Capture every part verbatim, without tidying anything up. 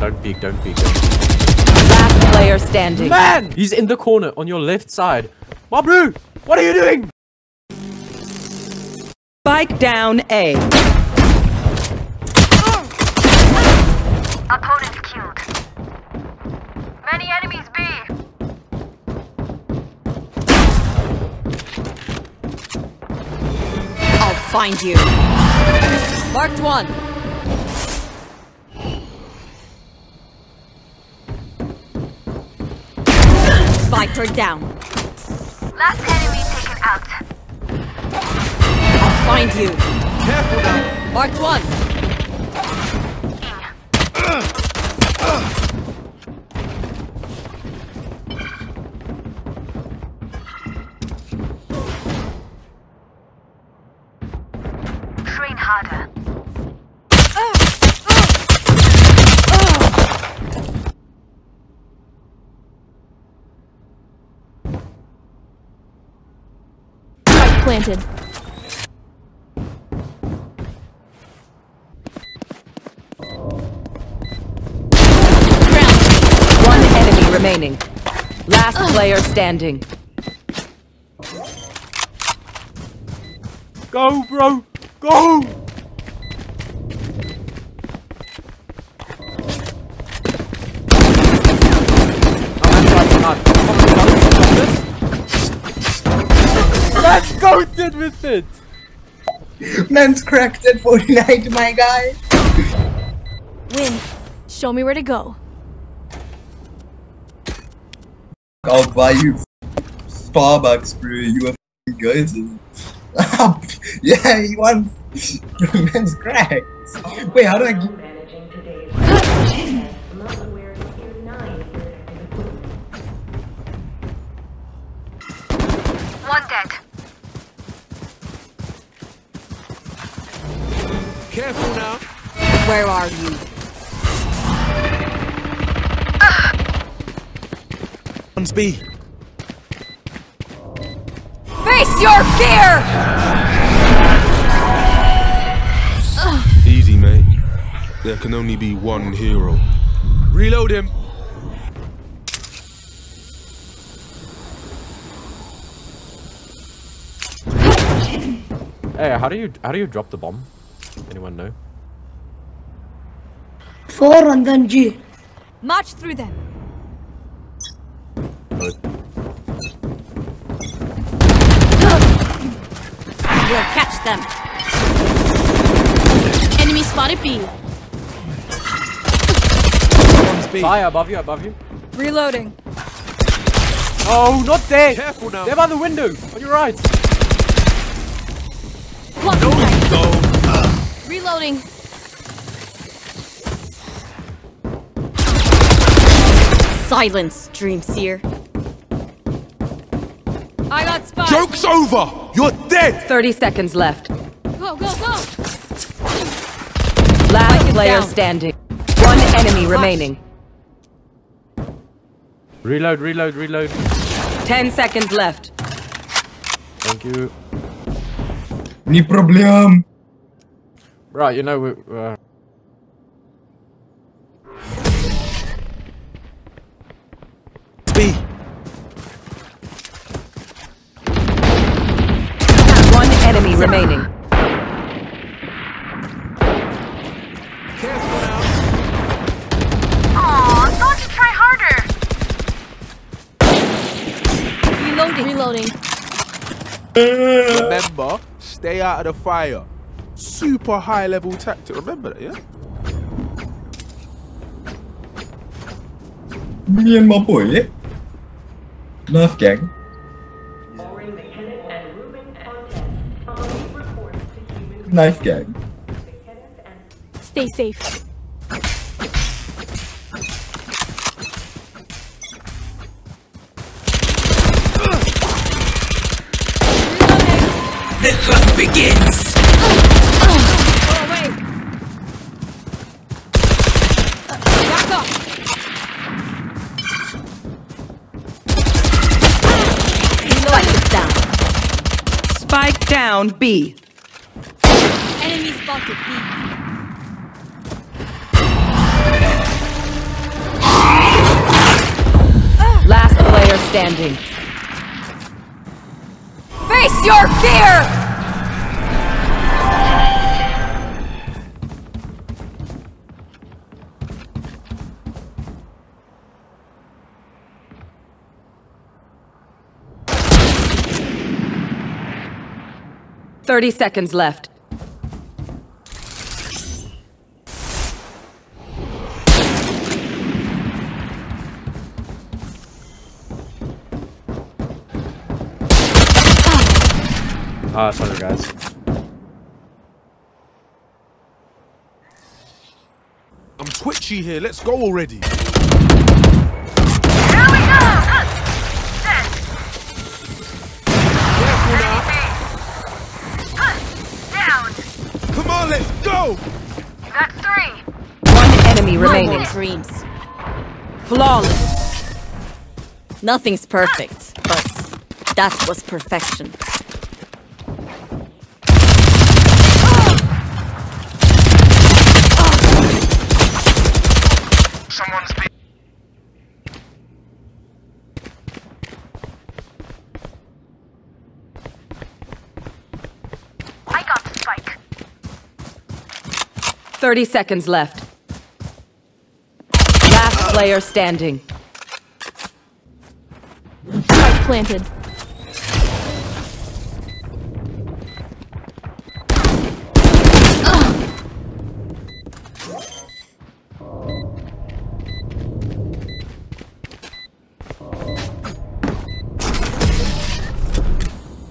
Don't peek, don't peek. Last player standing. Man! He's in the corner on your left side. My blue, what are you doing? Spike down A. Opponent killed. Many enemies B. I'll find you. Marked one. Spiker down. Last enemy taken out. I'll find you. Careful now. Marked one. Harder. Uh, uh, uh. Right planted. One enemy remaining. Last uh. player standing. Go, bro. Go! Let's go dead with it! Man's cracked at Fortnite, my guy. Win. Show me where to go. I'll buy you Starbucks, bro. You a guys. Yeah, he won. Man's cracked. Wait, how do I get... One dead. Careful now. Where are you? One's B. Face your fear! Easy, mate. There can only be one hero. Reload him! Hey, how do you how do you drop the bomb? Anyone know? Four and then G. March through them. Good. We'll catch them. Enemy spotted B. Fire above you, above you. Reloading. Oh, not there! Careful now. They're by the window, on your right. One no, go. Uh. Reloading. Silence, Dreamseer. I got spotted. Joke's over! You're dead! thirty seconds left. Go, go, go! Last player down. Standing. One enemy Watch. remaining. Reload, reload, reload. Ten seconds left. Thank you. No problem. Right, you know we. Uh... B. One enemy remaining. Reloading. Remember, stay out of the fire. Super high level tactic. Remember that, yeah? Me and my boy, yeah? Nerf gang. Knife gang. Stay safe. The hunt begins! Oh, oh wait! Uh, back up! Spike down! Spike down B! Enemy spotted B! standing. Face your fear! Thirty seconds left. Ah, uh, sorry guys. I'm twitchy here, let's go already. Here we go! Careful now. Down. Come on, let's go! That's three. One enemy remaining. Dreams. Flawless. Nothing's perfect, but that was perfection. Thirty seconds left. Last player standing. Spike planted.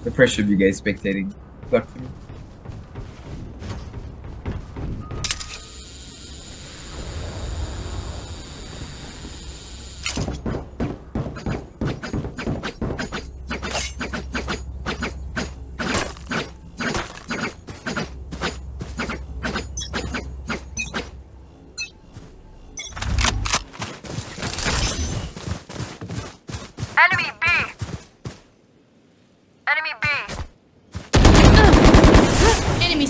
The pressure of you guys spectating got to me.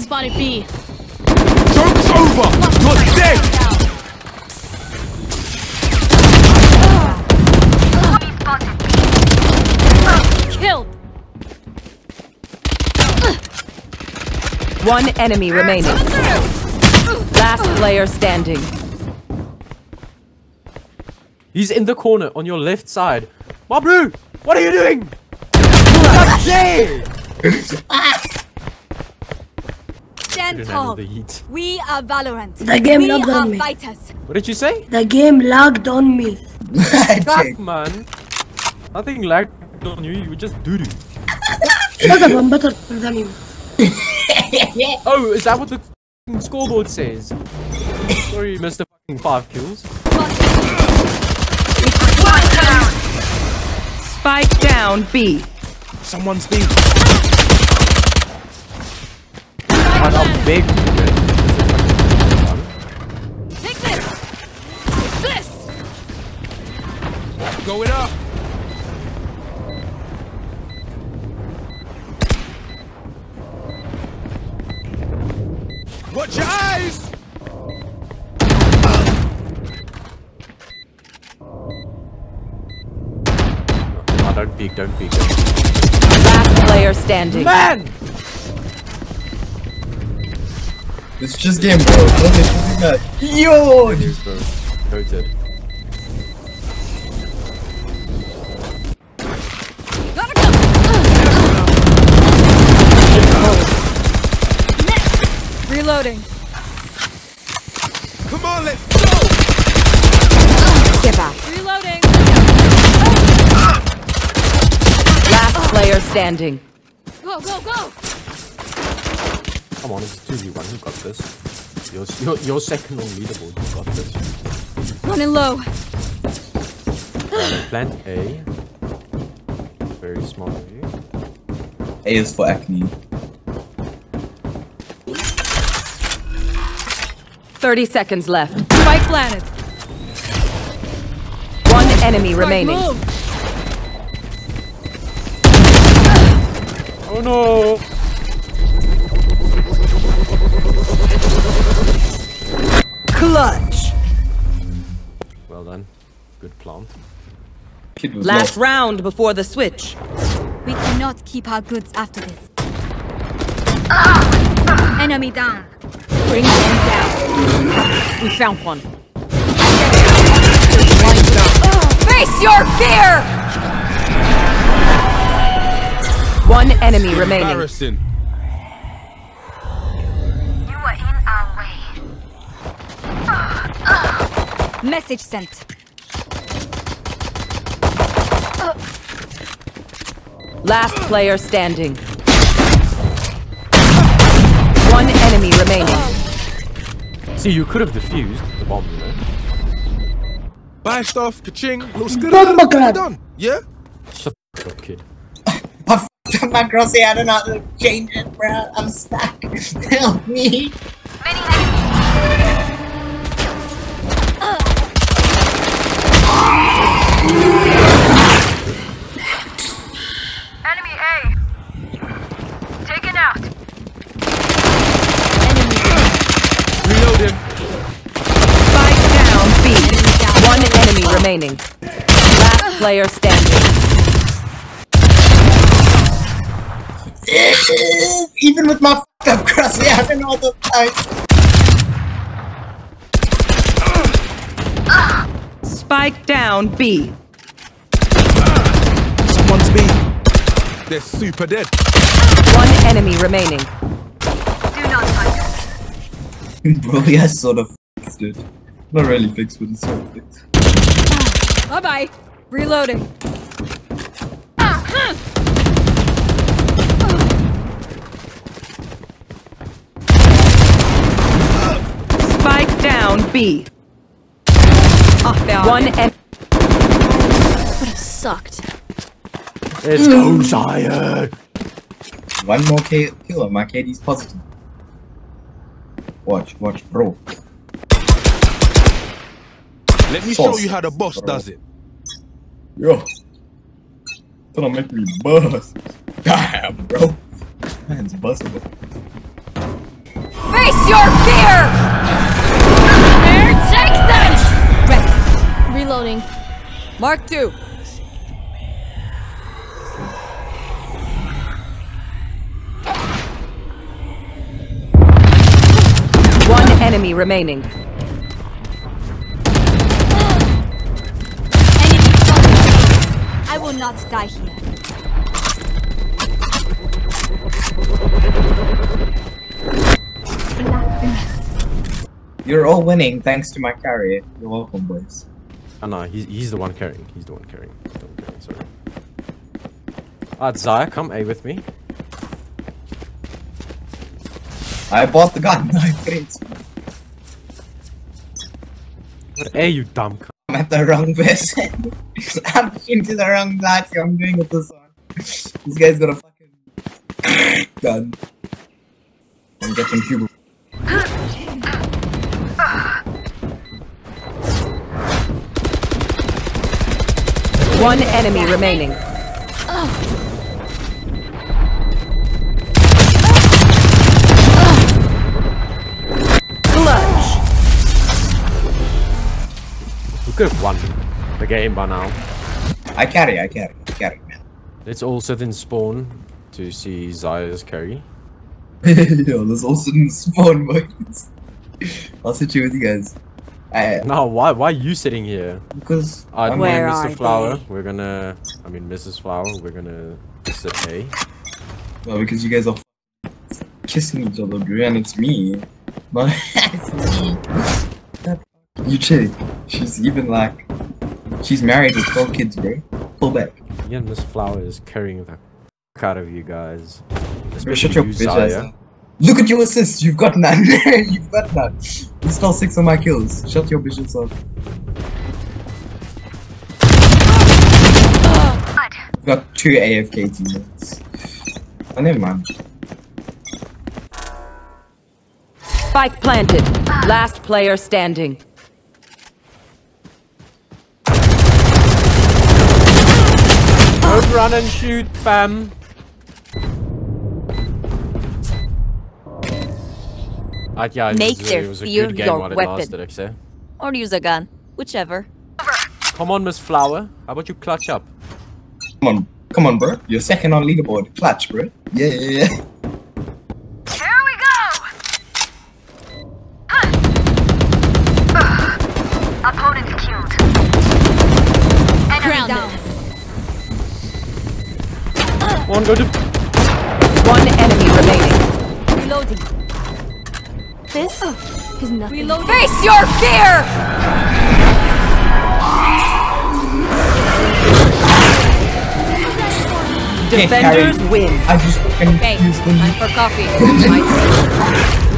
Spotted B. Joke's over! You're dead! Killed! One enemy remaining. Last player standing. He's in the corner on your left side. My blue! What are you doing? That's The heat. We are Valorant. The game we lagged on me. Fighters. What did you say? The game lagged on me. Fuck, man. Nothing lagged on you. You were just doo-doo. Shut up, I'm better than you. Oh, is that what the f***ing scoreboard says? Sorry, you missed the f***ing five kills. Spike down. Spike down, B. Someone's B. Man, I'm big. Take this! Take this! Going up! Watch your eyes! Oh, don't peek, don't peek. Last player standing. Man! It's just game, bro. What is that? Yo! Reloading. Come on, let's go! Get back. Reloading. Last player standing. Go, go, go! Come on, it's two v one, who got this? You're, you're, you're second on leaderboard, who got this? Running low. Right, plant A. Very smart of you. A is for acne. thirty seconds left. Spike planted. One enemy Spike remaining. Move. Oh no! Clutch. Well done. Good plant. Kid was Last lost. round before the switch. We cannot keep our goods after this. Ah! Enemy down. Bring them down. We found one. Face your fear! One enemy remaining. Harrison. You are in our way. Message sent. Last player standing. One enemy remaining. See, you could have defused the bomb there. Buy stuff, ka-ching, looks good. Done, yeah? Shut the fuck up, kid. I fucked up my crosshair, I don't know how to change it, bro. I'm stuck. Help me. Remaining. Last player standing. Even with my fucked up cross, we haven't all the time. Spike down B. Someone's B. They're super dead. One enemy remaining. Do not fight. Bro, yeah, sort of fixed it. Not really fixed, but it's sort of fixed. Bye bye. Reloading. Ah, huh. Oh. Spike down B. Oh, no. One and would have sucked. Let's go, Zaya. One more K killer. My K D's positive. Watch, watch, bro. Let me Sauce. show you how the boss Bro. does it. Yo. Don't make me buzz. Damn, bro. Man's buzzable. Face your fear! There, take that! Ready. Reloading. Mark two. One enemy remaining. I will not die here. You're all winning thanks to my carry. You're welcome, boys. Oh no, he's, he's the one carrying. He's the one carrying. He's the one carrying, sorry. Alright, Zaya, come A with me. I bought the gun. No, it's What A, you dumb cunt. I'm at the wrong person. I'm into the wrong party. I'm doing it this one. This guy's got a fucking gun. I'm getting Cuba. One enemy remaining. Could have won the game by now. I carry, I carry, I carry, man. Let's all sit in spawn to see Zaya's carry. Yo, let's all sit in spawn, boys. I'll sit here with you guys. I, no, why, why are you sitting here? Because I mean, Mister Flower, they? we're gonna. I mean, Missus Flower, we're gonna sit A. No, because you guys are kissing each other, dude, and it's me. But it's me. You chick, she's even like, she's married with twelve kids, bro. Pull back. Yeah, Miss Flower is carrying the fuck out of you guys. Bro, shut your bitch ass. Look at your assists, you've got none. You've got none. You stole six of my kills. Shut your bitch ass up. I've got two A F K teammates. Oh, never mind. Spike planted. Last player standing. Don't run and shoot, fam. Uh, yeah, Make it was, their it was a fear good game your while it weapon. Lasted, or use a gun, whichever. Over. Come on, Miss Flower. How about you clutch up? Come on. Come on, bro. You're second on leaderboard. Clutch, bro. Yeah. Here we go. Uh. Uh. Opponents killed. Enemy down. Uh. One go to. One enemy remaining. Reloading. This uh. is nothing. Reloading. Face your fear. Defenders win. I just can't okay. use them. Time for coffee.